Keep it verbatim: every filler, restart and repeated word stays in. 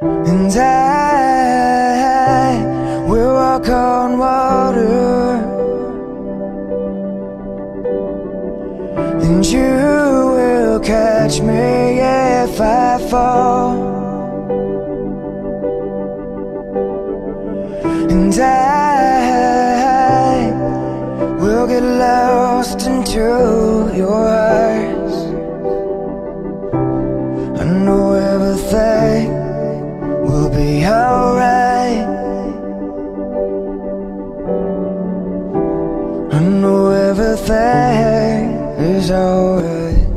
And I will walk on water, and you will catch me if I fall. And I will get lost into your eyes. I know everything will be alright. I know everything is alright.